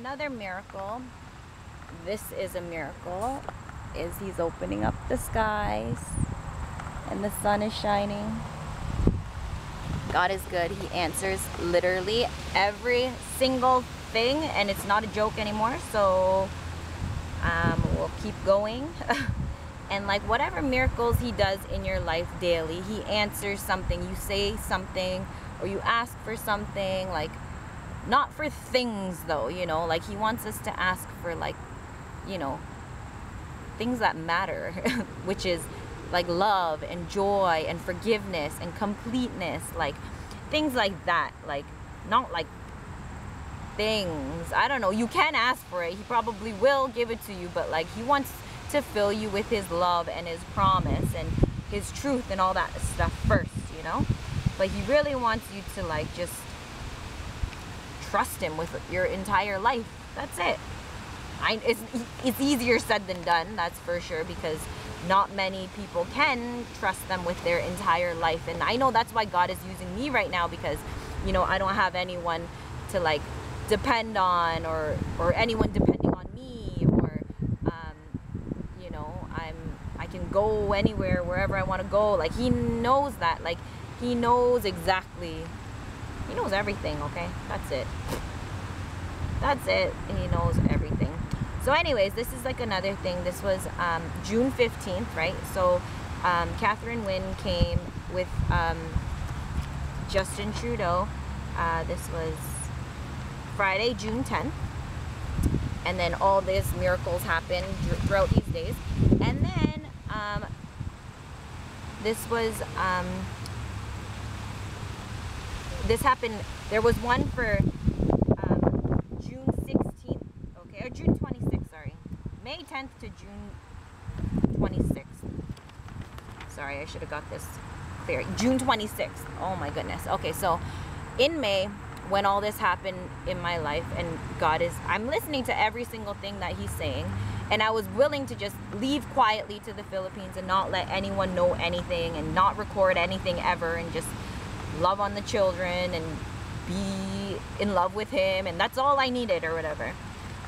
Another miracle, this is a miracle, is he's opening up the skies and the sun is shining. God is good. He answers literally every single thing and it's not a joke anymore. So we'll keep going. And like whatever miracles he does in your life daily, he answers something. You say something or you ask for something, like not for things though, you know, like he wants us to ask for, like, you know, things that matter, which is like love and joy and forgiveness and completeness, like things like that, like not like things, I don't know, you can ask for it, he probably will give it to you, but like he wants to fill you with his love and his promise and his truth and all that stuff first, you know. But he really wants you to like just trust him with your entire life. That's it. It's easier said than done, that's for sure, because not many people can trust them with their entire life. And I know that's why God is using me right now, because, you know, I don't have anyone to like depend on, or anyone depending on me, or you know, I can go anywhere, wherever I want to go. Like he knows that, like he knows exactly, he knows everything. Okay, that's it. That's it. He knows everything. So anyways, this is like another thing. This was June 15th, right? So Catherine Wynne came with Justin Trudeau. This was Friday, June 10th. And then all these miracles happened throughout these days. And then this was... this happened... There was one for... June 26th, sorry. May 10th to June 26th. Sorry, I should have got this clear. June 26th. Oh my goodness. Okay, so in May, when all this happened in my life, and God is... I'm listening to every single thing that he's saying, and I was willing to just leave quietly to the Philippines and not let anyone know anything and not record anything ever and just love on the children and be in love with him, and that's all I needed or whatever.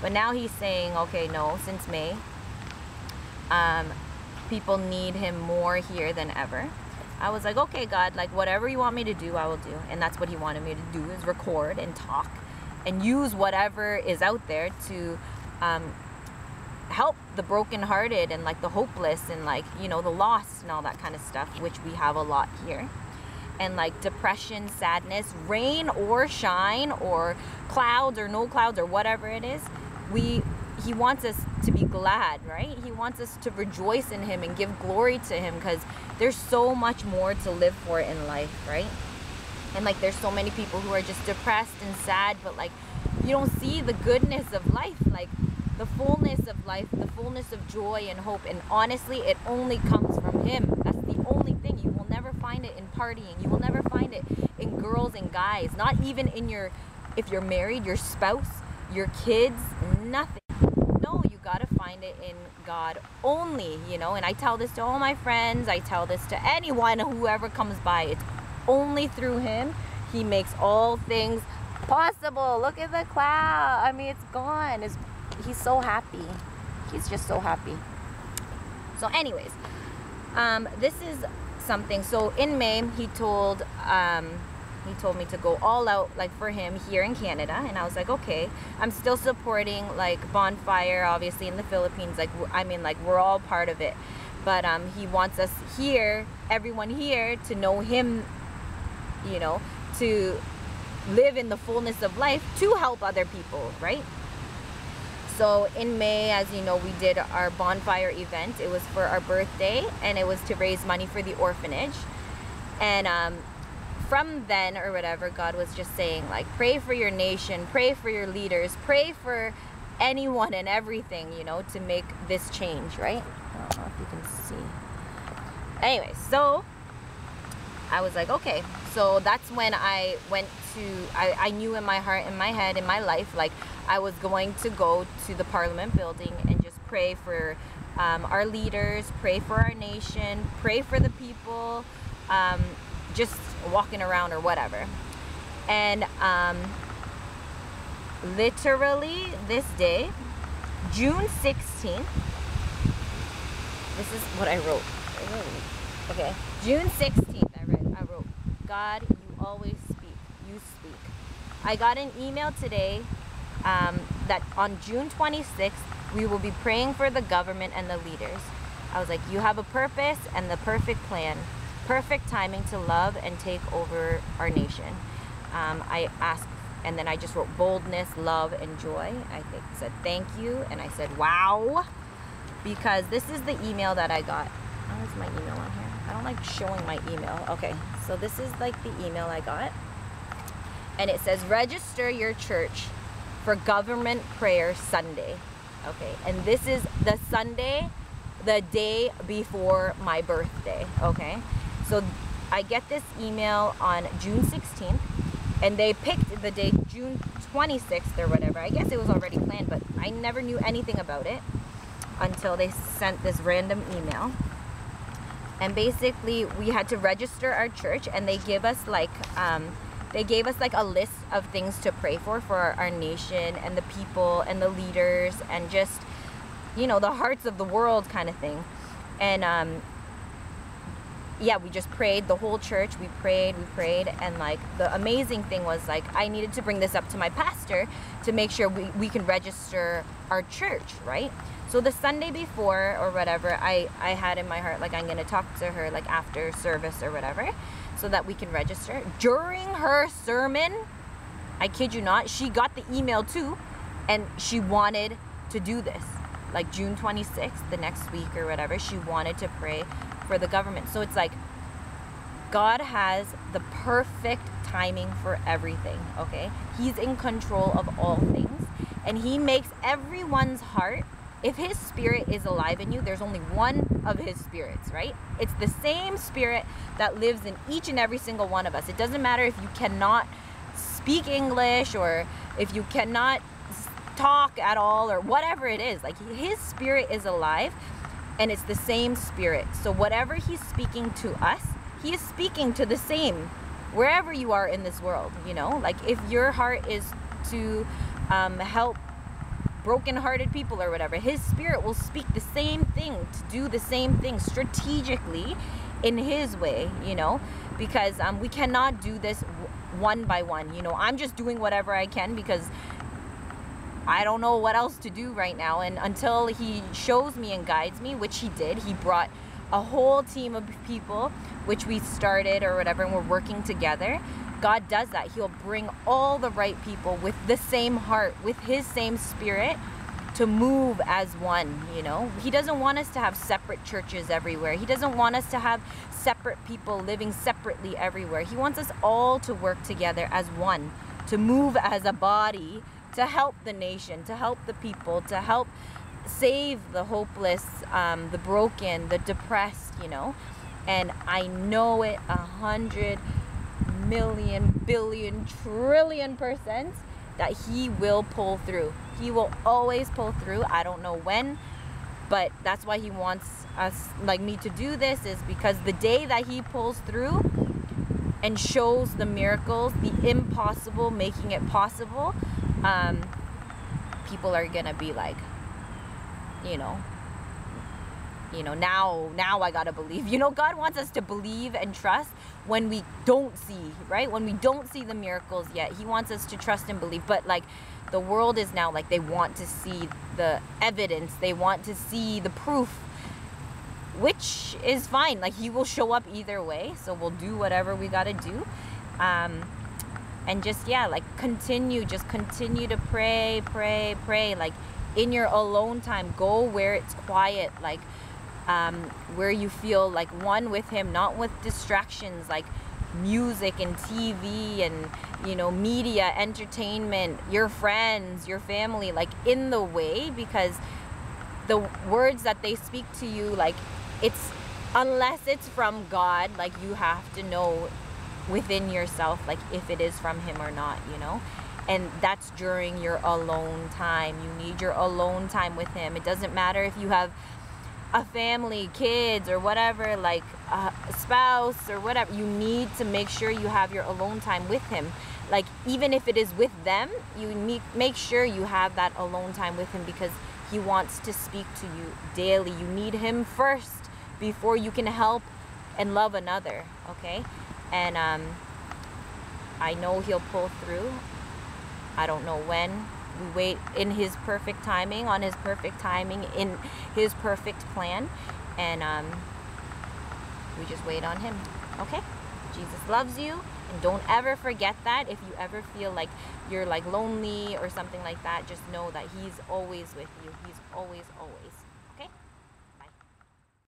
But now he's saying, okay, no, since May, people need him more here than ever. I was like, okay, God, like whatever you want me to do, I will do. And that's what he wanted me to do, is record and talk and use whatever is out there to help the brokenhearted and like the hopeless and like, you know, the lost and all that kind of stuff, which we have a lot here. And like depression, sadness, rain or shine or clouds or no clouds or whatever it is, he wants us to be glad, right? He wants us to rejoice in him and give glory to him, because there's so much more to live for in life, right? And like there's so many people who are just depressed and sad, but like you don't see the goodness of life, like the fullness of life, the fullness of joy and hope. And honestly, it only comes from him. That's the only thing. You will never find it in partying. You will never find it in girls and guys, not even in your... if you're married, your spouse, your kids, nothing. No, you gotta find it in God only, you know. And I tell this to all my friends, I tell this to anyone, whoever comes by. It's only through him. He makes all things possible. Look at the cloud. I mean, it's gone. He's so happy. He's just so happy. So anyways, this is something. So in May, he told me to go all out, like for him here in Canada. And I was like, okay, I'm still supporting like Bonfire, obviously, in the Philippines. Like, I mean, like we're all part of it, but he wants us here, everyone here, to know him, you know, to live in the fullness of life, to help other people, right? So in May, as you know, we did our Bonfire event. It was for our birthday, and it was to raise money for the orphanage. And from then or whatever, God was just saying, like, pray for your nation, pray for your leaders, pray for anyone and everything, you know, to make this change, right? I don't know if you can see. Anyway, so I was like, okay. So that's when I went to... I knew in my heart, in my head, in my life, like, I was going to go to the Parliament building and just pray for our leaders, pray for our nation, pray for the people, just walking around or whatever. And literally this day, June 16th. This is what I wrote. Okay, June 16th, I wrote, God, you always speak, you speak. I got an email today that on June 26th, we will be praying for the government and the leaders. I was like, you have a purpose and the perfect plan, perfect timing to love and take over our nation. I asked, and then I just wrote boldness, love, and joy. I said thank you, and I said wow, because this is the email that I got. How is my email on here? I don't like showing my email. Okay, so this is like the email I got, and it says register your church for government prayer Sunday. Okay, and this is the Sunday, the day before my birthday. Okay, so I get this email on June 16th, and they picked the date June 26th or whatever. I guess it was already planned, but I never knew anything about it until they sent this random email. And basically, we had to register our church, and they give us like they gave us like a list of things to pray for our nation and the people and the leaders and just, you know, the hearts of the world kind of thing. And yeah, we just prayed, the whole church, we prayed, and like the amazing thing was like I needed to bring this up to my pastor to make sure we can register our church, right? So the Sunday before or whatever, I had in my heart like I'm gonna talk to her like after service or whatever so that we can register. During her sermon, I kid you not, she got the email too, and she wanted to do this. Like June 26th, the next week or whatever, she wanted to pray for the government. So it's like God has the perfect timing for everything, okay? He's in control of all things, and he makes everyone's heart. If his spirit is alive in you, there's only one of his spirits, right? It's the same spirit that lives in each and every single one of us. It doesn't matter if you cannot speak English or if you cannot talk at all or whatever it is, like his spirit is alive, and it's the same spirit. So whatever he's speaking to us, he is speaking to the same wherever you are in this world, you know? Like if your heart is to help broken-hearted people or whatever, his spirit will speak the same thing, to do the same thing strategically in his way, you know? Because we cannot do this one by one, you know? I'm just doing whatever I can because I don't know what else to do right now, and until he shows me and guides me, which he did. He brought a whole team of people, which we started or whatever, and we're working together. God does that. He'll bring all the right people with the same heart, with his same spirit, to move as one, you know? He doesn't want us to have separate churches everywhere. He doesn't want us to have separate people living separately everywhere. He wants us all to work together as one, to move as a body, to help the nation, to help the people, to help save the hopeless, the broken, the depressed, you know? And I know it 100 million billion trillion % that he will pull through. He will always pull through. I don't know when, but that's why he wants us, like me, to do this, is because the day that he pulls through and shows the miracles, the impossible making it possible, people are gonna be like, you know, now I gotta believe. You know, God wants us to believe and trust when we don't see, right? When we don't see the miracles yet, he wants us to trust and believe. But like the world is now like, they want to see the evidence, they want to see the proof, which is fine. Like he will show up either way, so we'll do whatever we gotta do. And just, yeah, like continue to pray. Like in your alone time, go where it's quiet, like where you feel like one with him, not with distractions like music and TV and, you know, media, entertainment, your friends, your family, like in the way, because the words that they speak to you, like it's, unless it's from God, like you have to know within yourself, like if it is from him or not, you know? And that's during your alone time. You need your alone time with him. It doesn't matter if you have a family, kids or whatever, like a spouse or whatever. You need to make sure you have your alone time with him. Like, even if it is with them, you make sure you have that alone time with him, because he wants to speak to you daily. You need him first before you can help and love another, okay? And I know he'll pull through. I don't know when. We wait in his perfect timing, on his perfect timing, in his perfect plan. And we just wait on him, okay? Jesus loves you, and don't ever forget that. If you ever feel like you're like lonely or something like that, just know that he's always with you. He's always, always.